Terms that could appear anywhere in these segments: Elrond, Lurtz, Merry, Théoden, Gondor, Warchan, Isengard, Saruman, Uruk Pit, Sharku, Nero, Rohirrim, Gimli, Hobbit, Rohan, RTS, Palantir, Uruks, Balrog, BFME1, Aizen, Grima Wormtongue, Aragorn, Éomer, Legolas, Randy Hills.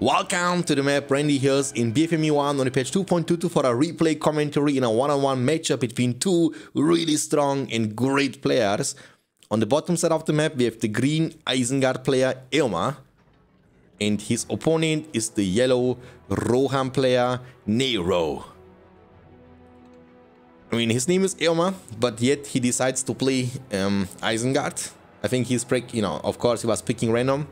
Welcome to the map, Randy Hills in BFME1 on the patch 2.22 for a replay commentary in a one-on-one matchup between two really strong and great players. On the bottom side of the map, we have the green Isengard player Éomer, and his opponent is the yellow Rohan player Nero. I mean, his name is Éomer, but yet he decides to play Isengard. I think he's, you know, of course he was picking random.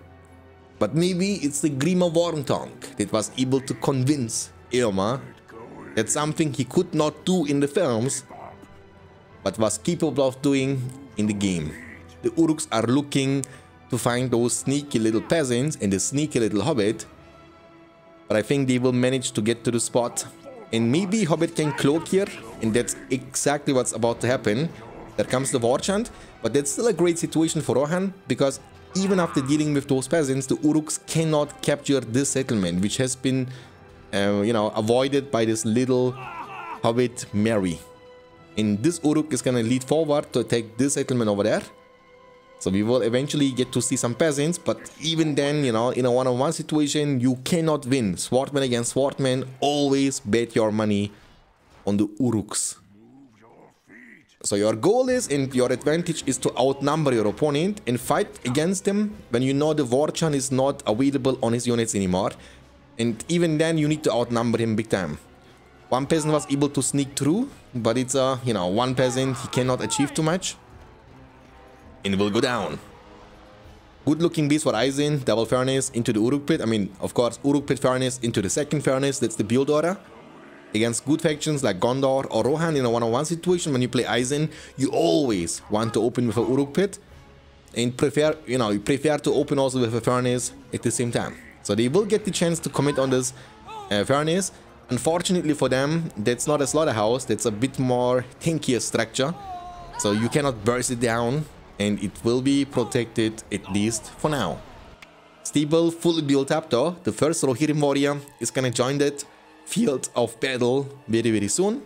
But maybe it's the Grima Wormtongue that was able to convince Éomer that something he could not do in the films, but was capable of doing in the game. The Uruks are looking to find those sneaky little peasants and the sneaky little Hobbit, but I think they will manage to get to the spot. And maybe Hobbit can cloak here, and that's exactly what's about to happen. There comes the Warchan, but that's still a great situation for Rohan, because even after dealing with those peasants, the Uruks cannot capture this settlement, which has been, you know, avoided by this little Hobbit Merry. And this Uruk is going to lead forward to attack this settlement over there. So we will eventually get to see some peasants, but even then, you know, in a one-on-one situation, you cannot win. Swordman against Swordman, always bet your money on the Uruks. So your goal is, and your advantage is, to outnumber your opponent and fight against them when you know the Warchan is not available on his units anymore. And even then, you need to outnumber him big time. One peasant was able to sneak through, but it's a, you know, one peasant, he cannot achieve too much. And will go down. Good looking beast for Aizen, double furnace into the Uruk Pit. I mean, of course, Uruk Pit furnace into the second furnace, that's the build order. Against good factions like Gondor or Rohan in a one-on-one situation, when you play Aizen, you always want to open with a Uruk Pit, and prefer, you know, you prefer to open also with a furnace at the same time. So they will get the chance to commit on this furnace. Unfortunately for them, that's not a slaughterhouse, that's a bit more tankier structure, so you cannot burst it down, and it will be protected at least for now. Stable, fully built up though. The first Rohirrim warrior is gonna join that field of battle very soon.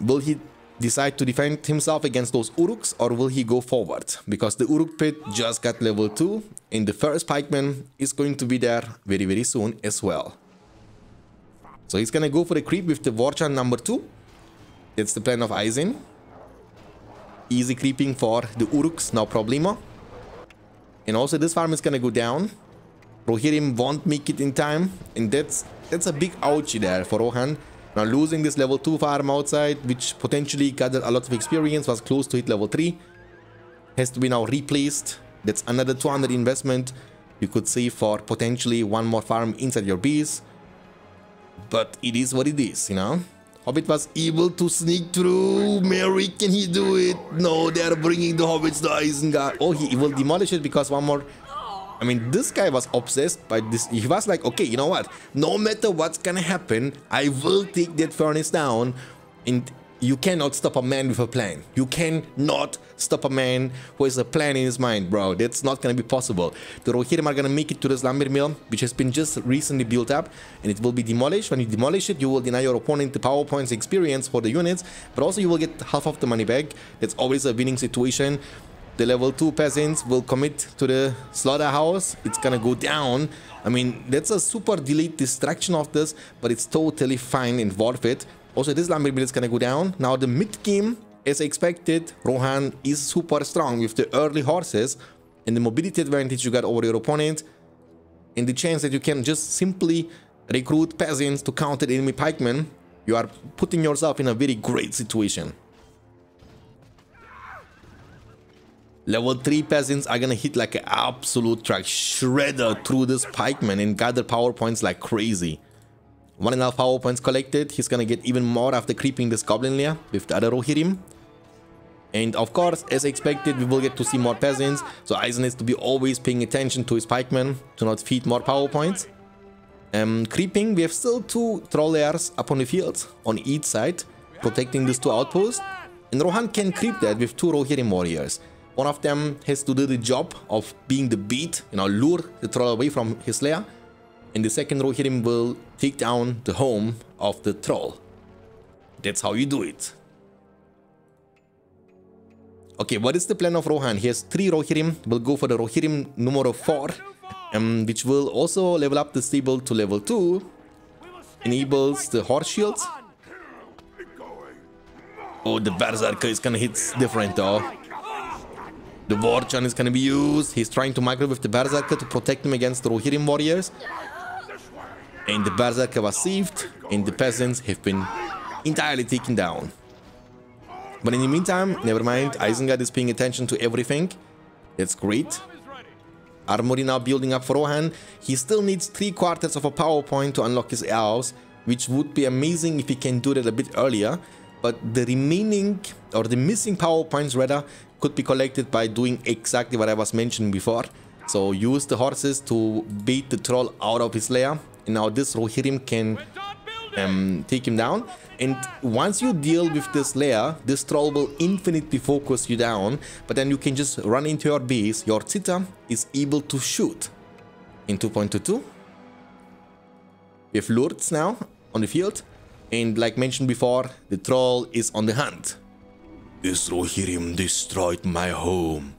Will he decide to defend himself against those Uruks, or will he go forward? Because the Uruk Pit just got level 2, and the first pikeman is going to be there very soon as well. So he's gonna go for a creep with the Warchan number 2. That's the plan of Aizen. Easy creeping for the Uruks, no problemo. And also this farm is gonna go down. Rohirrim won't make it in time, and that's a big ouchie there for Rohan. Now losing this level 2 farm outside, which potentially gathered a lot of experience, was close to hit level 3. Has to be now replaced. That's another 200 investment you could save for potentially one more farm inside your base. But it is what it is, you know. Hobbit was able to sneak through. Merry, can he do it? No, they are bringing the Hobbits to Isengard. Oh, he will demolish it because one more... I mean, this guy was obsessed by this. He was like, okay, you know what? No matter what's gonna happen, I will take that furnace down. And you cannot stop a man with a plan. You cannot stop a man who has a plan in his mind, bro. That's not gonna be possible. The Rohirrim are gonna make it to the lumber mill, which has been just recently built up, and it will be demolished. When you demolish it, you will deny your opponent the power points experience for the units, but also you will get half of the money back. That's always a winning situation. The level 2 peasants will commit to the slaughterhouse. It's gonna go down. I mean, that's a super delayed destruction of this, but it's totally fine and worth it. Also, this lumber mill is gonna go down. Now, the mid-game, as expected, Rohan is super strong with the early horses and the mobility advantage you got over your opponent, and the chance that you can just simply recruit peasants to counter the enemy pikemen. You are putting yourself in a very great situation. Level 3 peasants are gonna hit like an absolute truck shredder through this pikeman and gather power points like crazy. 1.5 power points collected. He's gonna get even more after creeping this goblin lair with the other Rohirrim. And of course, as expected, we will get to see more peasants. So Aizen has to be always paying attention to his pikeman to not feed more power points. Creeping, we have still 2 troll lairs up on the field on each side, protecting these 2 outposts. And Rohan can creep that with 2 Rohirrim warriors. One of them has to do the job of being the bait, you know, lure the troll away from his lair. And the second Rohirrim will take down the home of the troll. That's how you do it. Okay, what is the plan of Rohan? He has 3 Rohirrim. We'll go for the Rohirrim numero 4. which will also level up the stable to level 2, enables the horse shields. Oh, the Berserker is gonna hit different though. The Warchan is gonna be used. He's trying to migrate with the Berserker to protect him against the Rohirrim warriors. And the Berserker was saved, and the peasants have been entirely taken down. But in the meantime, never mind, Isengard is paying attention to everything. That's great. Armory now building up for Rohan. He still needs 3/4 of a power point to unlock his elves, which would be amazing if he can do that a bit earlier. But the remaining, or the missing power points rather, could be collected by doing exactly what I was mentioning before. So use the horses to bait the troll out of his lair. And now this Rohirrim can take him down. And once you deal with this lair, this troll will infinitely focus you down. But then you can just run into your base. Your Zita is able to shoot. In 2.22. We have Lurtz now on the field. And like mentioned before, the troll is on the hunt. This Rohirrim destroyed my home.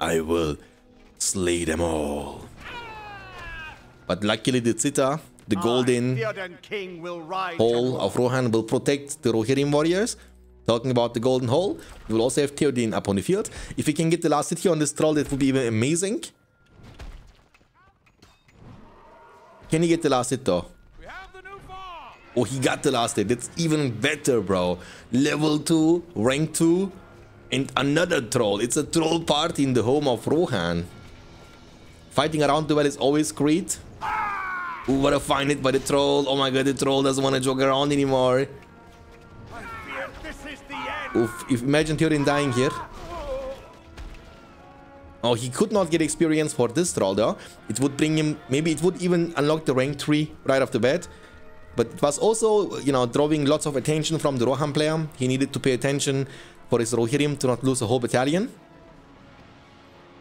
I will slay them all. But luckily the Zita, the golden hole of Rohan, will protect the Rohirrim warriors. Talking about the golden hole, we will also have Théoden up on the field. If we can get the last hit here on this troll, that would be even amazing. Can he get the last hit though? Oh, he got the last hit. That's even better, bro. Level 2, rank 2, and another troll. It's a troll party in the home of Rohan. Fighting around the well is always great. Ooh, what a fine hit by the troll. Oh my god, the troll doesn't want to jog around anymore. Oof, imagine Théoden dying here. Oh, he could not get experience for this troll though. It would bring him, maybe it would even unlock the rank 3 right off the bat. But it was also, you know, drawing lots of attention from the Rohan player. He needed to pay attention for his Rohirrim to not lose a whole battalion.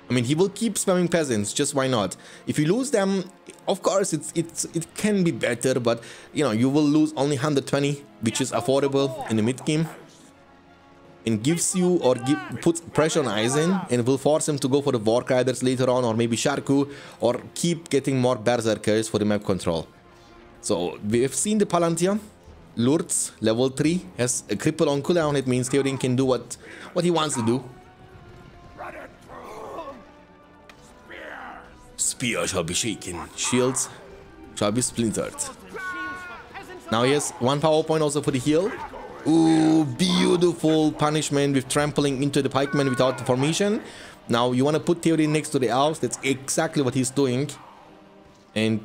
I mean, he will keep spamming peasants, just why not? If you lose them, of course, it can be better, but, you know, you will lose only 120, which is affordable in the mid-game. And gives you, or puts pressure on Aizen, and will force him to go for the Warriders later on, or maybe Sharku, or keep getting more Berserkers for the map control. So, we have seen the Palantir. Lurtz, level 3, has a cripple on cooldown. It means Théoden can do what he wants to do. Spear shall be shaken, shields shall be splintered. Now he has one power point also for the heal. Ooh, beautiful punishment with trampling into the pikeman without the formation. Now you want to put Théoden next to the elves. That's exactly what he's doing. And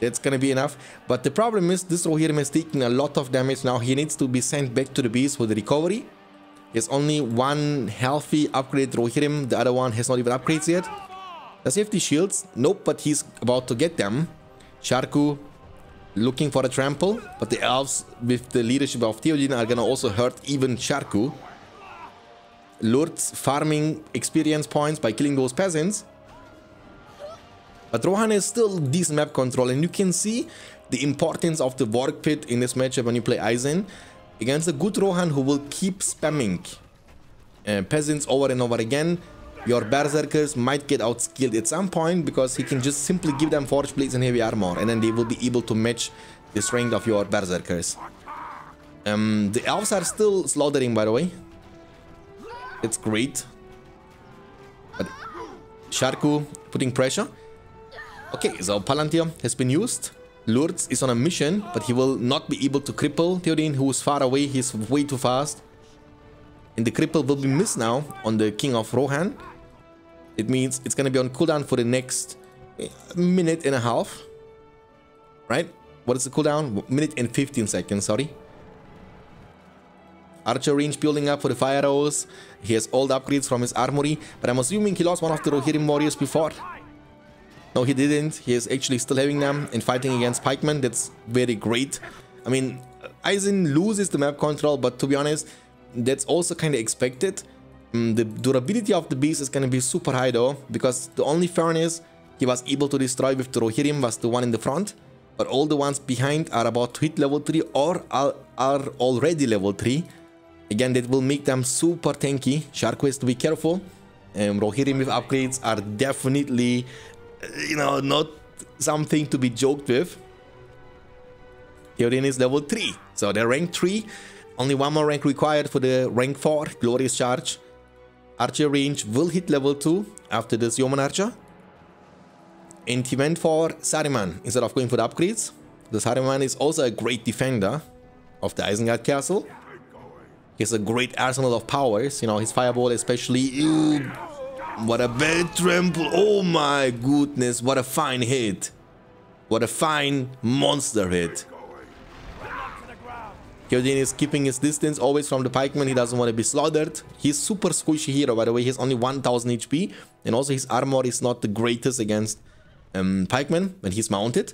that's going to be enough. But the problem is this Rohirrim is taking a lot of damage. Now he needs to be sent back to the base for the recovery. He has only one healthy upgrade Rohirrim. The other one has not even upgrades yet. Does he have the shields? Nope, but he's about to get them. Sharku looking for a trample, but the elves with the leadership of Théoden are gonna also hurt even Sharku. Lurtz farming experience points by killing those peasants. But Rohan is still decent map control, and you can see the importance of the Uruk Pit in this matchup when you play Aizen against a good Rohan who will keep spamming peasants over and over again. Your Berserkers might get outskilled at some point because he can just simply give them forge blades and heavy armor, and then they will be able to match the strength of your Berserkers. The elves are still slaughtering, by the way. It's great. But Sharku putting pressure. Okay, so Palantir has been used. Lurtz is on a mission, but he will not be able to cripple Théoden, who is far away. He's way too fast. And the cripple will be missed now on the King of Rohan. It means it's going to be on cooldown for the next minute and a half. Right? What is the cooldown? Minute and 15 seconds, sorry. Archer range building up for the fire arrows. He has all the upgrades from his armory. But I'm assuming he lost one of the Rohirrim warriors before. No, he didn't. He is actually still having them and fighting against pikemen. That's very great. I mean, Aizen loses the map control, but to be honest, that's also kind of expected. The durability of the beast is going to be super high though, because the only furnace he was able to destroy with the Rohirrim was the one in the front, but all the ones behind are about to hit level 3 or are already level 3. Again, that will make them super tanky. Sharku has to be careful. Rohirrim with upgrades are definitely you know, not something to be joked with. Théoden is level 3, so they're rank 3. Only one more rank required for the rank 4, Glorious Charge. Archer range will hit level 2 after this Yeoman Archer. And event for Saruman, instead of going for the upgrades, the Saruman is also a great defender of the Isengard Castle. He has a great arsenal of powers, you know, his fireball especially. Ew, what a bad trample, oh my goodness, what a fine hit. What a fine monster hit. Théoden is keeping his distance always from the pikeman. He doesn't want to be slaughtered. He's super squishy hero, by the way. He's only 1000 HP. And also his armor is not the greatest against pikemen when he's mounted.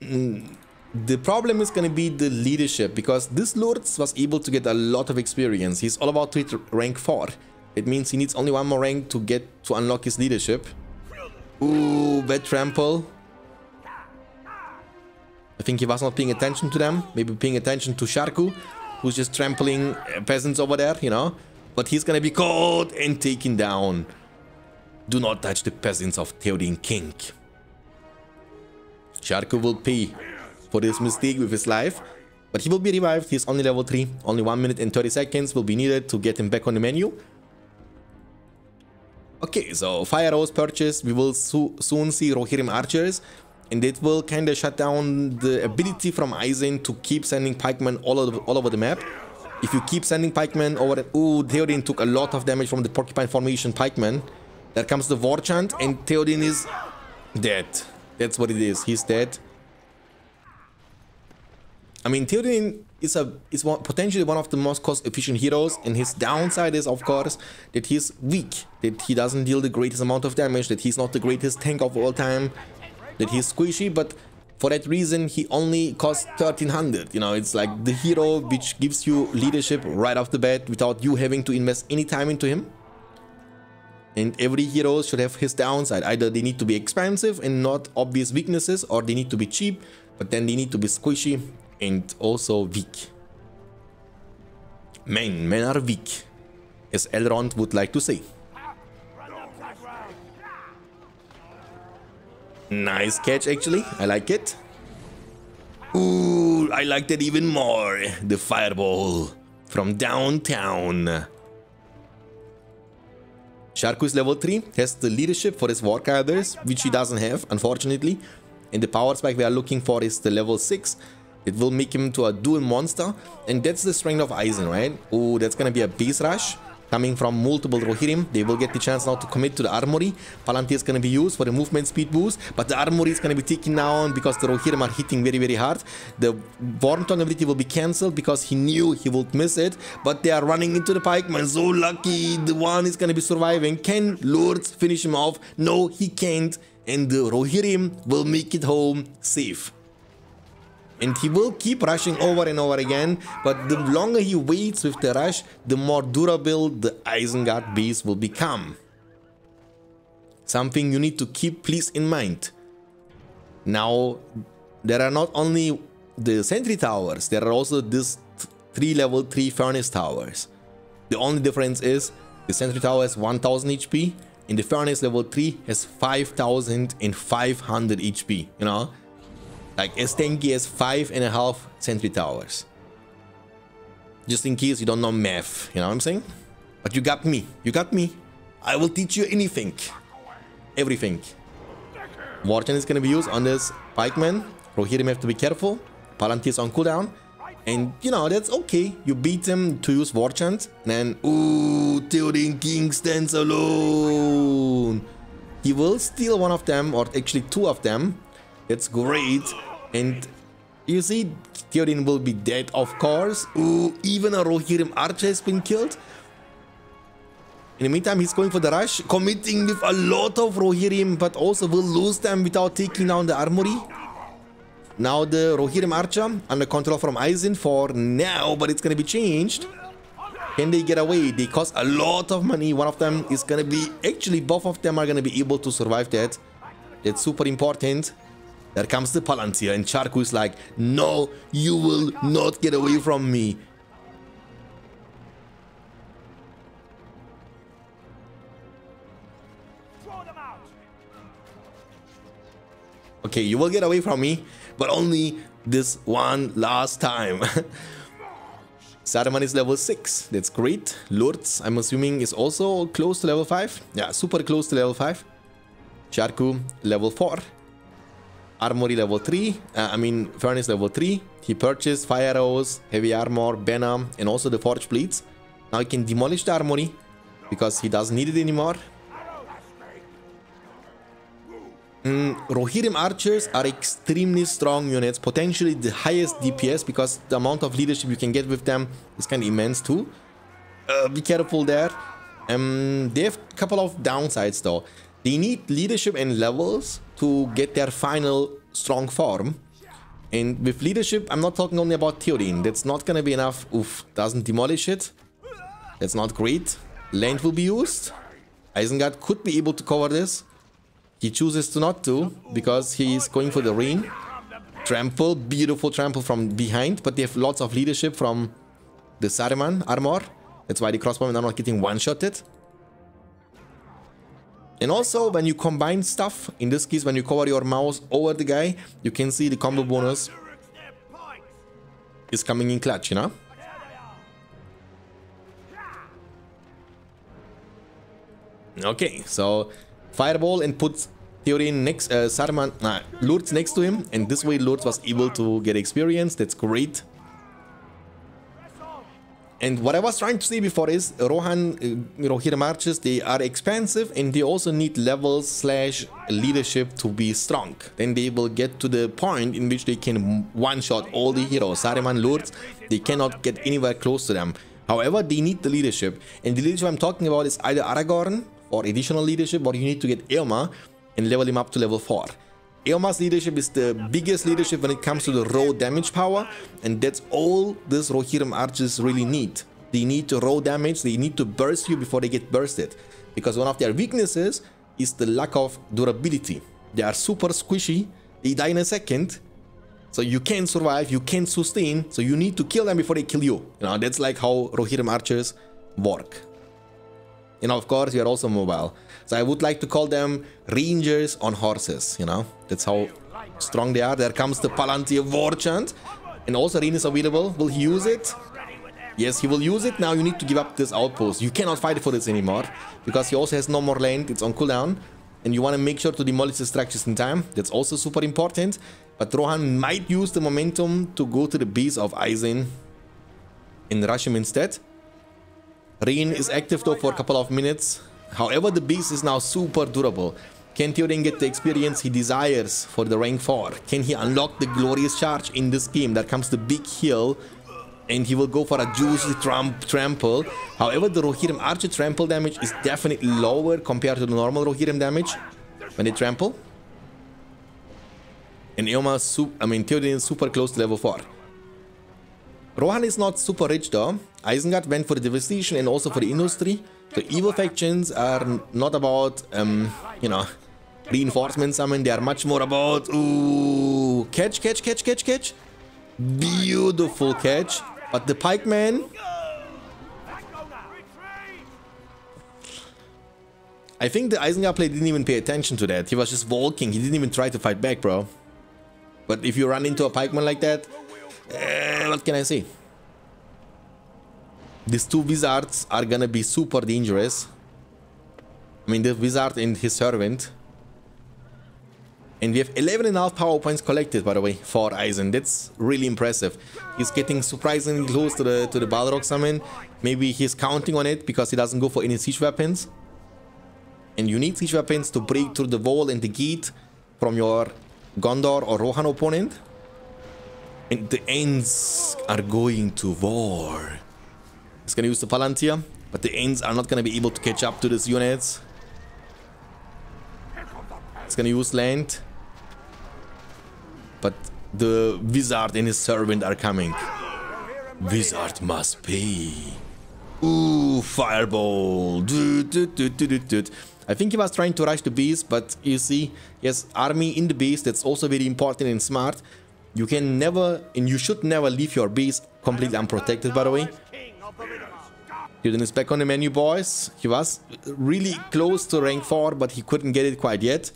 The problem is going to be the leadership, because this Lurtz was able to get a lot of experience. He's all about to hit rank 4. It means he needs only one more rank to get to unlock his leadership. Ooh, bad trample. I think he was not paying attention to them. Maybe paying attention to Sharku, who's just trampling peasants over there, you know. But he's gonna be caught and taken down. Do not touch the peasants of Théoden King. Sharku will pay for this mistake with his life. But he will be revived. He's only level 3. Only 1 minute and 30 seconds will be needed to get him back on the menu. Okay, so Fire Arrows purchased. We will soon see Rohirrim Archers. And it will kind of shut down the ability from Aizen to keep sending pikemen all over the map. If you keep sending pikemen over... Ooh, Théoden took a lot of damage from the porcupine formation pikemen. There comes the Warchan, and Théoden is dead. That's what it is. He's dead. I mean, Théoden is potentially one of the most cost-efficient heroes, and his downside is, of course, that he's weak, that he doesn't deal the greatest amount of damage, that he's not the greatest tank of all time, that he's squishy, but for that reason he only costs 1300. You know, it's like the hero which gives you leadership right off the bat without you having to invest any time into him. And every hero should have his downside. Either they need to be expensive and not obvious weaknesses, or they need to be cheap, but then they need to be squishy and also weak. Men are weak, as Elrond would like to say. Nice catch, actually. I like it. Ooh, I like that even more. The fireball from downtown. Sharku is level 3. Has the leadership for his war riders, which he doesn't have, unfortunately. And the power spike we are looking for is the level 6. It will make him to a dual monster. And that's the strength of Aizen, right? Ooh, that's going to be a base rush. Coming from multiple Rohirrim, they will get the chance now to commit to the Armory. Palantir is going to be used for the movement speed boost, but the Armory is going to be taken down because the Rohirrim are hitting very, very hard. The Wormtongue ability will be cancelled because he knew he would miss it, but they are running into the pikeman. So lucky, the one is going to be surviving. Can Lurtz finish him off? No, he can't, and the Rohirrim will make it home safe. And he will keep rushing over and over again, but the longer he waits with the rush, the more durable the Isengard base will become. Something you need to keep please in mind. Now, there are not only the sentry towers, there are also these 3 level 3 furnace towers. The only difference is, the sentry tower has 1000 HP, and the furnace level 3 has 5500 HP, you know? Like as tanky as 5.5 sentry towers. Just in case you don't know math, you know what I'm saying? But you got me. You got me. I will teach you anything. Everything. Warchan is going to be used on this pikeman. Rohirrim have to be careful. Palantir is on cooldown. And you know, that's okay. You beat him to use Warchant. And then, ooh, Théoden King stands alone. He will steal one of them, or actually 2 of them. That's great. And you see, Théoden will be dead, of course. Ooh, even a Rohirrim Archer has been killed. In the meantime, he's going for the rush, committing with a lot of Rohirrim, but also will lose them without taking down the Armory. Now the Rohirrim Archer under control from Aizen for now, but it's going to be changed. Can they get away? They cost a lot of money. One of them is going to be... Actually, both of them are going to be able to survive that. That's super important. There comes the Palantir, and Sharku is like, no, you will not get away from me. Throw them out. Okay, you will get away from me, but only this one last time. Saruman is level 6. That's great. Lurtz, I'm assuming, is also close to level 5. Yeah, super close to level 5. Sharku, level 4. Armory, level 3. Furnace, level 3. He purchased fire arrows, heavy armor, venom, and also the forge blades. Now he can demolish the armory because he doesn't need it anymore. Rohirrim archers are extremely strong units, potentially the highest DPS, because the amount of leadership you can get with them is kind of immense too. Be careful there. They have a couple of downsides though. They need leadership and levels to get their final strong form. And with leadership, I'm not talking only about Théoden. That's not gonna be enough. Oof, doesn't demolish it. That's not great. Land will be used. Isengard could be able to cover this. He chooses to not to, because he's going for the rain. Trample, beautiful trample from behind, but they have lots of leadership from the Saruman armor. That's why the crossbowmen are not getting one-shotted. And also, when you combine stuff, in this case, when you cover your mouse over the guy, you can see the combo bonus is coming in clutch, you know? Okay, so fireball and put Théoden next, Lurtz next to him, and this way Lurtz was able to get experience. That's great. And what I was trying to say before is Rohirrim archers, they are expensive and they also need levels / leadership to be strong. Then they will get to the point in which they can one-shot all the heroes. Saruman, Lurtz, they cannot get anywhere close to them. However, they need the leadership. And the leadership I'm talking about is either Aragorn for additional leadership, or you need to get Éomer and level him up to level 4. Éomer's leadership is the biggest leadership when it comes to the raw damage power, and that's all this Rohirrim archers really need. They need to raw damage, they need to burst you before they get bursted, because one of their weaknesses is the lack of durability. They are super squishy, they die in a second, so you can't survive, you can't sustain, so you need to kill them before they kill you. You know, that's like how Rohirrim archers work. And of course, you are also mobile. So I would like to call them rangers on horses, you know. That's how strong they are. There comes the Palantir Warchan. And also Rain is available. Will he use it? Yes, he will use it. Now you need to give up this outpost. You cannot fight for this anymore, because he also has no more land. It's on cooldown. And you want to make sure to demolish the structures in time. That's also super important. But Rohan might use the momentum to go to the base of Aizen and rush him instead. Rain is active though for a couple of minutes. However, the beast is now super durable. Can Théoden get the experience he desires for the rank 4? Can he unlock the glorious charge in this game? There comes the big heal, and he will go for a juicy trample. However, the Rohirrim archer trample damage is definitely lower compared to the normal Rohirrim damage when they trample. And Théoden is super close to level 4. Rohan is not super rich though. Isengard went for the devastation and also for the industry. The evil factions are not about, reinforcement summon. They are much more about, ooh, catch. Beautiful catch. But the pikeman, I think the Isengard player didn't even pay attention to that. He was just walking. He didn't even try to fight back, bro. But if you run into a pikeman like that, what can I say? These two wizards are gonna be super dangerous. The wizard and his servant. And we have 11.5 power points collected, by the way, for Aizen. That's really impressive. He's getting surprisingly close to the Balrog summon. Maybe he's counting on it because he doesn't go for any siege weapons. And you need siege weapons to break through the wall and the gate from your Gondor or Rohan opponent. And the Ents are going to war. He's gonna use the Palantir, but the Ents are not gonna be able to catch up to these units. He's gonna use land. But the wizard and his servant are coming. Wizard must pay. Ooh, fireball. I think he was trying to rush the base, but you see, yes, army in the base, that's also very important and smart. You can never, and you should never leave your base completely unprotected, by the way. Théoden is back on the menu, boys. He was really close to rank 4, but he couldn't get it quite yet.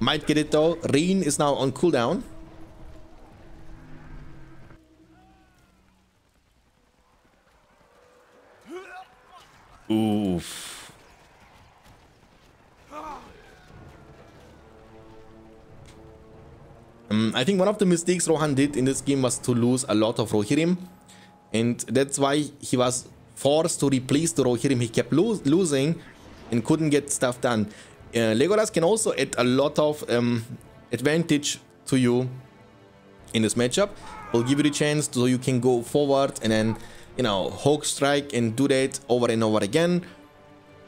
Might get it though. Reen is now on cooldown. Oof. I think one of the mistakes Rohan did in this game was to lose a lot of Rohirrim, and that's why he was forced to replace the Rohirrim he kept losing and couldn't get stuff done. Legolas can also add a lot of advantage to you in this matchup. Will give you the chance so you can go forward and then, you know, Hawk Strike and do that over and over again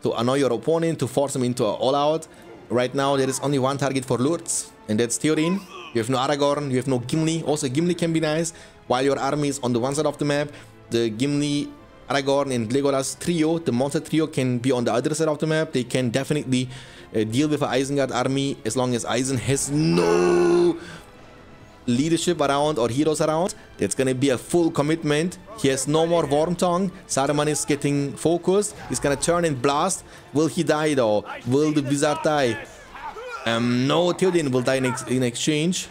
to annoy your opponent, to force him into an all-out. Right now, there is only one target for Lurtz, and that's Théoden. You have no Aragorn, you have no Gimli. Also, Gimli can be nice. While your army is on the one side of the map, the Gimli, Aragorn, and Legolas trio, the monster trio, can be on the other side of the map. They can definitely deal with an Isengard army as long as Aizen has no leadership around or heroes around. It's gonna be a full commitment. He has no more Wormtongue. Saruman is getting focused. He's gonna turn and blast. Will he die though? Will the wizard die? No, Théoden will die in exchange.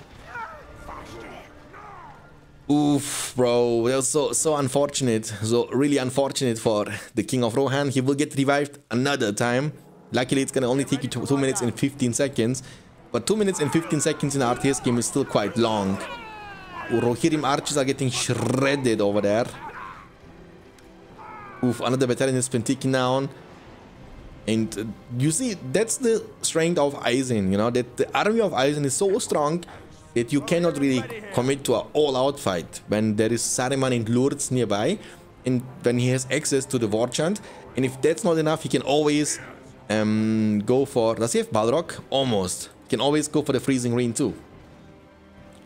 Oof, bro, that was so unfortunate. So really unfortunate for the King of Rohan. He will get revived another time. Luckily, it's gonna only take you 2 minutes and 15 seconds. But 2 minutes and 15 seconds in RTS game is still quite long. Rohirrim archers are getting shredded over there. Oof, another battalion has been taken down. And you see, that's the strength of Aizen, you know, that the army of Aizen is so strong that you cannot really commit to an all-out fight when there is Saruman and Lurtz nearby and when he has access to the Warchan. And if that's not enough, he can always go for... Does he have Balrog? Almost. Can always go for the freezing rain too.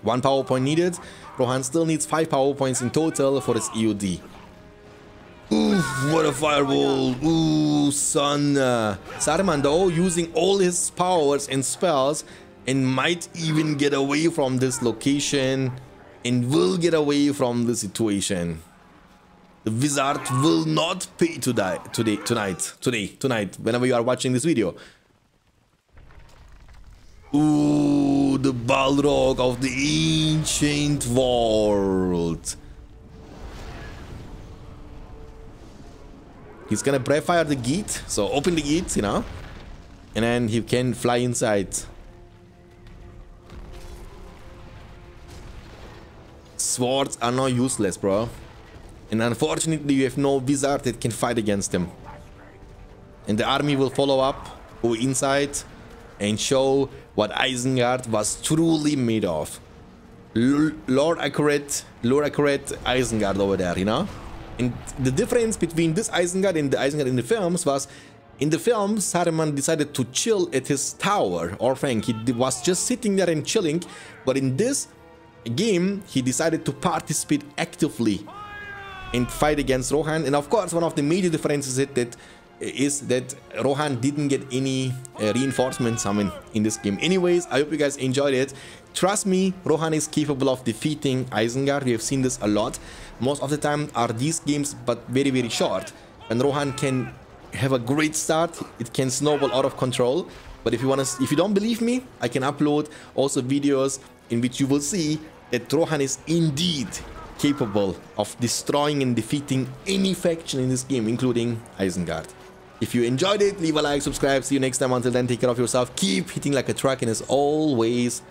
1 power point needed. Rohan still needs 5 power points in total for his EOD. Oof, what a fireball. Ooh, son. Saruman though, using all his powers and spells, and might even get away from this location, and will get away from the situation. The wizard will not pay to die tonight, whenever you are watching this video. Ooh, the Balrog of the ancient world. He's gonna breath fire the gate, so open the gate, you know, and then he can fly inside. Swords are not useless, bro. And unfortunately, you have no wizard that can fight against them. And the army will follow up, go inside, and show what Isengard was truly made of. Lord Accurate Isengard over there, you know? And the difference between this Isengard and the Isengard in the films was, in the films, Saruman decided to chill at his tower or Frank. He was just sitting there and chilling, but in this game, he decided to participate actively and fight against Rohan. And of course, one of the major differences is that Rohan didn't get any reinforcement summon in this game. Anyways, I hope you guys enjoyed it. Trust me, Rohan is capable of defeating Isengard. We have seen this a lot. Most of the time are these games, but very, very short. And Rohan can have a great start. It can snowball out of control. But if you don't believe me, I can upload also videos in which you will see that Rohan is indeed capable of destroying and defeating any faction in this game, including Isengard. If you enjoyed it, leave a like, subscribe. See you next time. Until then, take care of yourself. Keep hitting like a truck. And as always,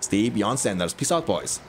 stay beyond standards. Peace out, boys.